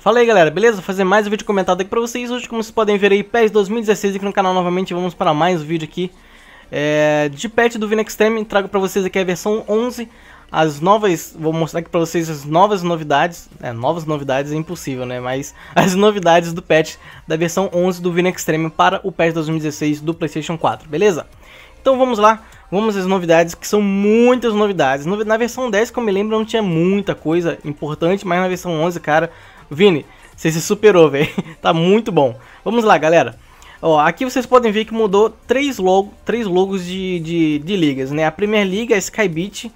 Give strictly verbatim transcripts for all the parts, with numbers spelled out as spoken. Fala aí galera, beleza? Vou fazer mais um vídeo comentado aqui pra vocês. Hoje, como vocês podem ver aí, PES dois mil e dezesseis aqui no canal novamente. Vamos para mais um vídeo aqui é, de patch do Vinny Xtreme. Trago pra vocês aqui a versão onze. As novas, vou mostrar aqui pra vocês as novas novidades. É, novas novidades é impossível, né? Mas as novidades do patch da versão onze do Vinny Xtreme para o PES dois mil e dezesseis do PlayStation quatro, beleza? Então vamos lá, vamos às novidades, que são muitas novidades. Na versão dez, como eu me lembro, não tinha muita coisa importante, mas na versão onze, cara... Vini, você se superou, velho. Tá muito bom. Vamos lá, galera. Ó, aqui vocês podem ver que mudou três, logo, três logos de, de, de ligas, né? A Premier League, a Sky Bet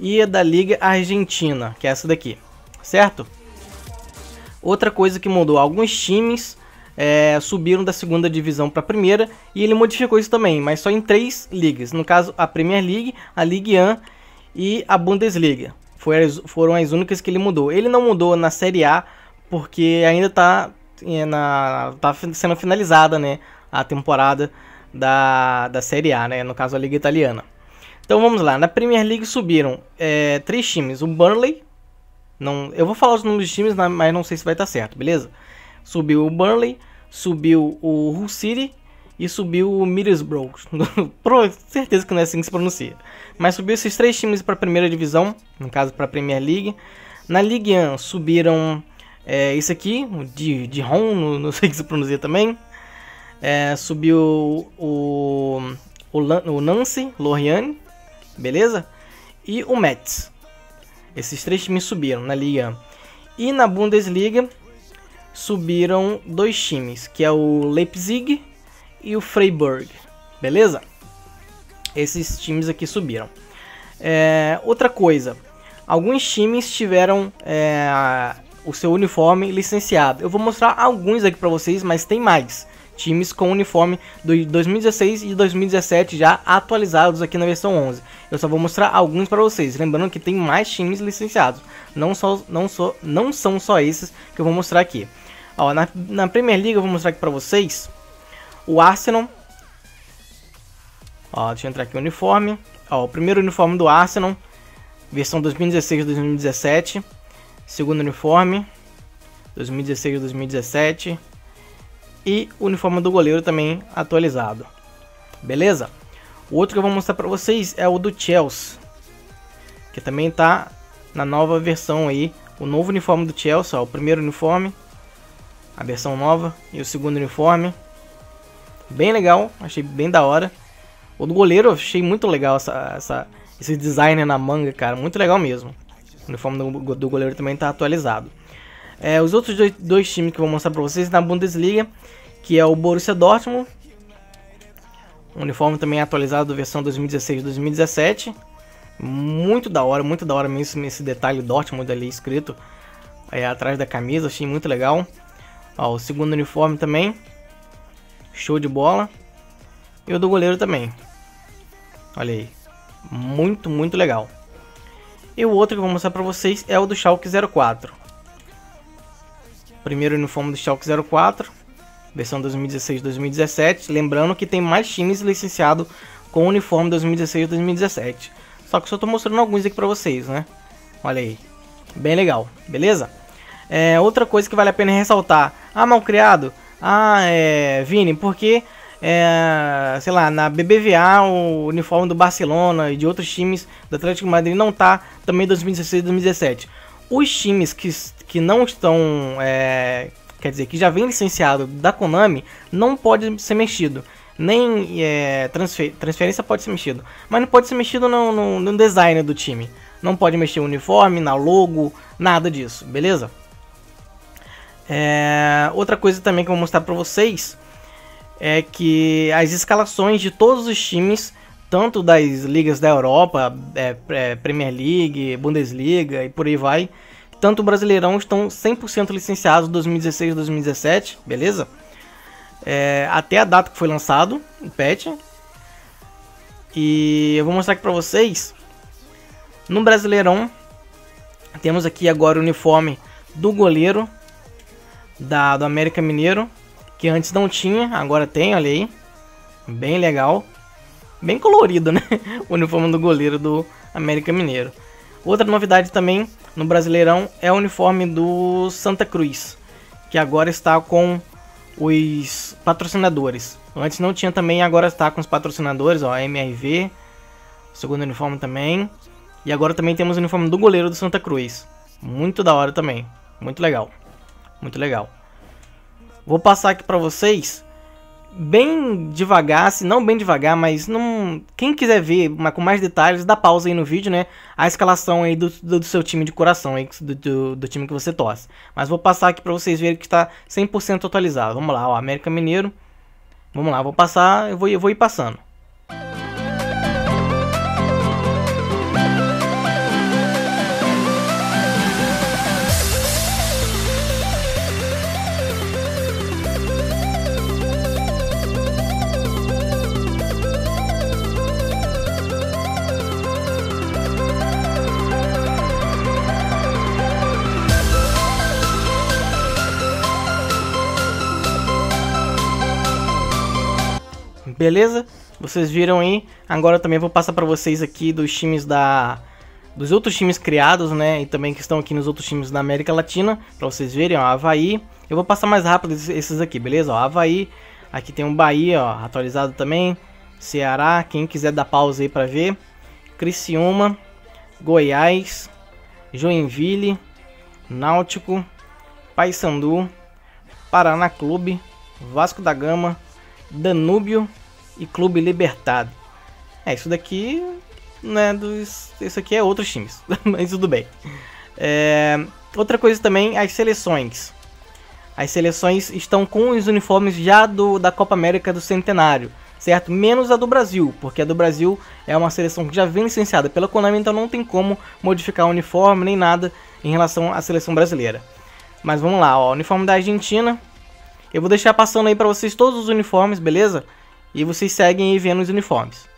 e a da Liga Argentina, que é essa daqui, certo? Outra coisa que mudou, alguns times é, subiram da segunda divisão para a primeira e ele modificou isso também, mas só em três ligas. No caso, a Premier League, a Ligue um e a Bundesliga. Foram as únicas que ele mudou. Ele não mudou na Série A, porque ainda tá, na, tá sendo finalizada, né, a temporada da, da Série A, né, no caso a Liga Italiana. Então vamos lá, na Premier League subiram é, três times, o Burnley, não, eu vou falar os nomes dos times, mas não sei se vai estar certo, beleza? Subiu o Burnley, subiu o Hull City e subiu o Middlesbrough, com certeza que não é assim que se pronuncia. Mas subiu esses três times para a primeira divisão, no caso para a Premier League. Na Ligue um subiram... É isso aqui, o Dihon, não sei o que se pronuncia também. É, subiu o, o, o Nancy Lohriane, beleza? E o Metz. Esses três times subiram na Liga. E na Bundesliga subiram dois times, que é o Leipzig e o Freiburg, beleza? Esses times aqui subiram. É, outra coisa, alguns times tiveram... É, o seu uniforme licenciado. Eu vou mostrar alguns aqui pra vocês, mas tem mais times com uniforme de dois mil e dezesseis e dois mil e dezessete já atualizados aqui na versão onze. Eu só vou mostrar alguns pra vocês, lembrando que tem mais times licenciados, não, só, não, só, não são só esses que eu vou mostrar aqui. Ó, na, na Premier League eu vou mostrar aqui pra vocês o Arsenal. Ó, deixa eu entrar aqui o uniforme. Ó, o primeiro uniforme do Arsenal, versão dois mil e dezesseis dois mil e dezessete. Segundo uniforme, dois mil e dezesseis dois mil e dezessete. E o uniforme do goleiro também atualizado. Beleza? O outro que eu vou mostrar pra vocês é o do Chelsea, que também tá na nova versão aí. O novo uniforme do Chelsea, ó, o primeiro uniforme, a versão nova, e o segundo uniforme. Bem legal, achei bem da hora. O do goleiro, achei muito legal essa, essa, esse design na manga, cara. Muito legal mesmo. O uniforme do, do goleiro também está atualizado. É, os outros dois, dois times que eu vou mostrar para vocês na Bundesliga, que é o Borussia Dortmund. O uniforme também é atualizado, versão dois mil e dezesseis dois mil e dezessete. Muito da hora, muito da hora mesmo esse detalhe Dortmund ali escrito é, atrás da camisa, achei muito legal. Ó, o segundo uniforme também, show de bola. E o do goleiro também, olha aí, muito, muito legal. E o outro que eu vou mostrar pra vocês é o do Schalke zero quatro. Primeiro uniforme do Schalke zero quatro, versão dois mil e dezesseis dois mil e dezessete. Lembrando que tem mais times licenciados com o uniforme dois mil e dezesseis dois mil e dezessete. Só que eu só tô mostrando alguns aqui pra vocês, né? Olha aí, bem legal, beleza? É, outra coisa que vale a pena ressaltar. Ah, mal criado? Ah, é... Vini, porque... É, sei lá, na B B V A o uniforme do Barcelona e de outros times do Atlético Madrid não tá também dois mil e dezesseis dois mil e dezessete. Os times que, que não estão, é, quer dizer, que já vem licenciado da Konami, não pode ser mexido. Nem é, transfer, transferência pode ser mexido, mas não pode ser mexido no, no, no design do time. Não pode mexer no uniforme, na logo, nada disso, beleza? É, outra coisa também que eu vou mostrar pra vocês é que as escalações de todos os times, tanto das ligas da Europa, é, é, Premier League, Bundesliga e por aí vai, tanto o Brasileirão, estão cem por cento licenciados dois mil e dezesseis dois mil e dezessete, beleza? É, até a data que foi lançado o patch. E eu vou mostrar aqui pra vocês. No Brasileirão temos aqui agora o uniforme do goleiro da, do América Mineiro, que antes não tinha, agora tem, olha aí. Bem legal. Bem colorido, né? O uniforme do goleiro do América Mineiro. Outra novidade também no Brasileirão é o uniforme do Santa Cruz. que agora está com os patrocinadores. Antes não tinha também, agora está com os patrocinadores, ó, M R V, segundo uniforme também. E agora também temos o uniforme do goleiro do Santa Cruz. Muito da hora também, muito legal, muito legal. Vou passar aqui pra vocês, bem devagar, se não bem devagar, mas não... quem quiser ver com mais detalhes, dá pausa aí no vídeo, né? A escalação aí do, do, do seu time de coração, aí, do, do, do time que você torce. Mas vou passar aqui pra vocês verem que está cem por cento atualizado. Vamos lá, ó, América Mineiro. Vamos lá, vou passar, eu vou, eu vou ir passando. Beleza? Vocês viram aí. Agora também vou passar pra vocês aqui dos times da... dos outros times criados, né? E também que estão aqui nos outros times da América Latina. Pra vocês verem, ó. Avaí. Eu vou passar mais rápido esses aqui, beleza? Ó, Avaí. Aqui tem o Bahia, ó. Atualizado também. Ceará. Quem quiser dar pausa aí pra ver. Criciúma. Goiás. Joinville. Náutico. Paysandu. Paraná Clube. Vasco da Gama. Danúbio. E Clube Libertado. É, isso daqui, né, dos, isso aqui é outros times, mas tudo bem. É, outra coisa também, as seleções. As seleções estão com os uniformes já do, da Copa América do Centenário, certo? Menos a do Brasil, porque a do Brasil é uma seleção que já vem licenciada pela Konami, então não tem como modificar o uniforme nem nada em relação à seleção brasileira. Mas vamos lá, ó, o uniforme da Argentina. Eu vou deixar passando aí pra vocês todos os uniformes, beleza? E vocês seguem aí vendo os uniformes.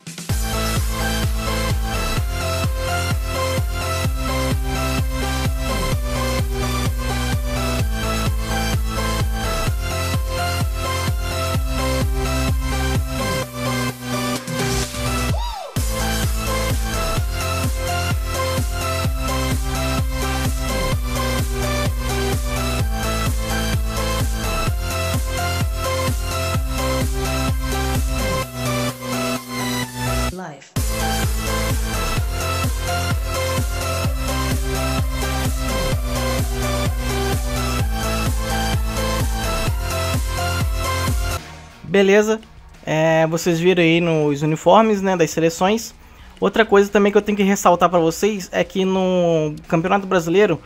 Beleza, é, vocês viram aí nos uniformes, né, das seleções. Outra coisa também que eu tenho que ressaltar para vocês é que no Campeonato Brasileiro,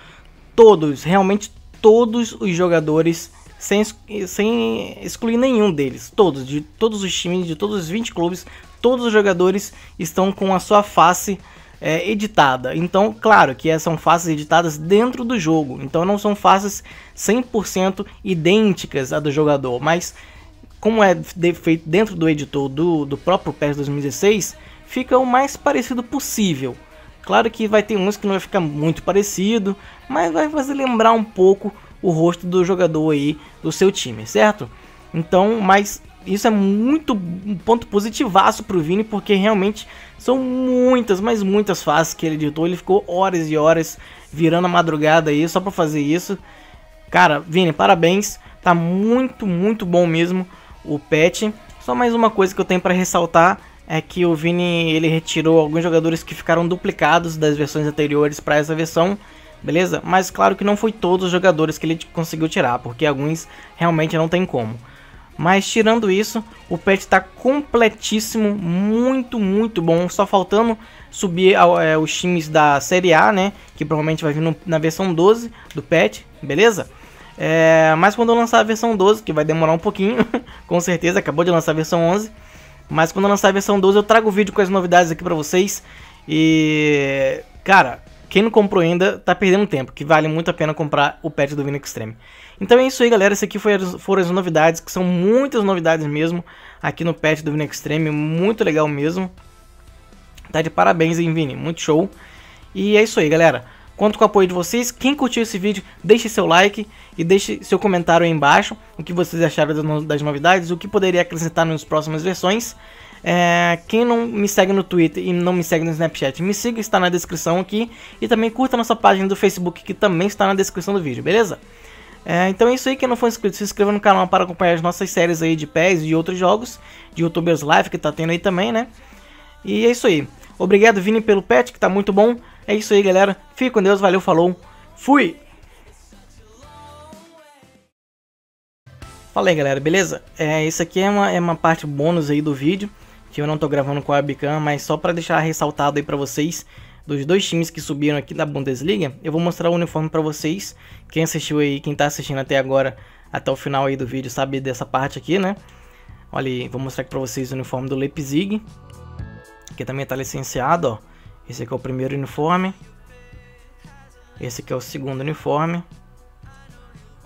todos, realmente todos os jogadores, sem, sem excluir nenhum deles, todos, de todos os times, de todos os vinte clubes, todos os jogadores estão com a sua face é, editada. Então, claro que são faces editadas dentro do jogo, então não são faces cem por cento idênticas à do jogador, mas... como é feito dentro do editor do, do próprio PES dois mil e dezesseis, fica o mais parecido possível. Claro que vai ter uns que não vai ficar muito parecido, mas vai fazer lembrar um pouco o rosto do jogador aí, do seu time, certo? Então, mas isso é muito um ponto positivaço pro Vini, porque realmente são muitas, mas muitas faces que ele editou. Ele ficou horas e horas virando a madrugada aí só pra fazer isso. Cara, Vini, parabéns, tá muito, muito bom mesmo o patch. Só mais uma coisa que eu tenho para ressaltar é que o Vini, ele retirou alguns jogadores que ficaram duplicados das versões anteriores para essa versão, beleza? Mas claro que não foi todos os jogadores que ele conseguiu tirar, porque alguns realmente não tem como. Mas tirando isso, o patch está completíssimo, muito, muito bom. Só faltando subir ao, é, os times da Série A, né? Que provavelmente vai vir no, na versão doze do patch, beleza? É, mas quando eu lançar a versão doze, que vai demorar um pouquinho, com certeza, acabou de lançar a versão onze. Mas quando eu lançar a versão doze, eu trago o vídeo com as novidades aqui pra vocês. E, cara, quem não comprou ainda tá perdendo tempo, que vale muito a pena comprar o patch do Vinny Xtreme. Então é isso aí, galera, esse aqui foi, foram as novidades, que são muitas novidades mesmo, aqui no patch do Vinny Xtreme, muito legal mesmo. Tá de parabéns, hein, Vini, muito show. E é isso aí, galera. Conto com o apoio de vocês. Quem curtiu esse vídeo, deixe seu like e deixe seu comentário aí embaixo. O que vocês acharam das novidades, o que poderia acrescentar nas próximas versões. É, quem não me segue no Twitter e não me segue no Snapchat, me siga, está na descrição aqui. E também curta a nossa página do Facebook, que também está na descrição do vídeo, beleza? É, então é isso aí, quem não for inscrito, se inscreva no canal para acompanhar as nossas séries aí de P E S e outros jogos, de YouTubers Live que tá tendo aí também, né? E é isso aí. Obrigado, Vini, pelo pet, que tá muito bom. É isso aí, galera. Fique com Deus, valeu, falou, fui! Fala aí, galera, beleza? É, isso aqui é uma, é uma parte bônus aí do vídeo, que eu não tô gravando com a webcam, mas só pra deixar ressaltado aí pra vocês, dos dois times que subiram aqui da Bundesliga, eu vou mostrar o uniforme pra vocês. Quem assistiu aí, quem tá assistindo até agora, até o final aí do vídeo, sabe dessa parte aqui, né? Olha aí, vou mostrar aqui pra vocês o uniforme do Leipzig, que também tá licenciado, ó. Esse aqui é o primeiro uniforme. Esse aqui é o segundo uniforme.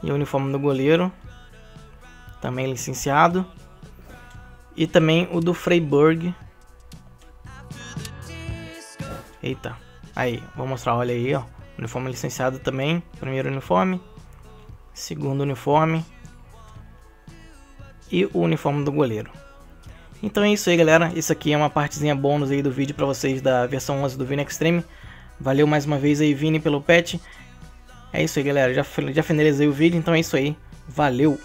E o uniforme do goleiro, também licenciado. E também o do Freiburg. Eita, aí, vou mostrar, olha aí, ó. Uniforme licenciado também, primeiro uniforme, segundo uniforme e o uniforme do goleiro. Então é isso aí, galera, isso aqui é uma partezinha bônus aí do vídeo pra vocês da versão onze do Vinny Xtreme. Valeu mais uma vez aí, Vini, pelo patch. É isso aí, galera, já, já finalizei o vídeo, então é isso aí, valeu!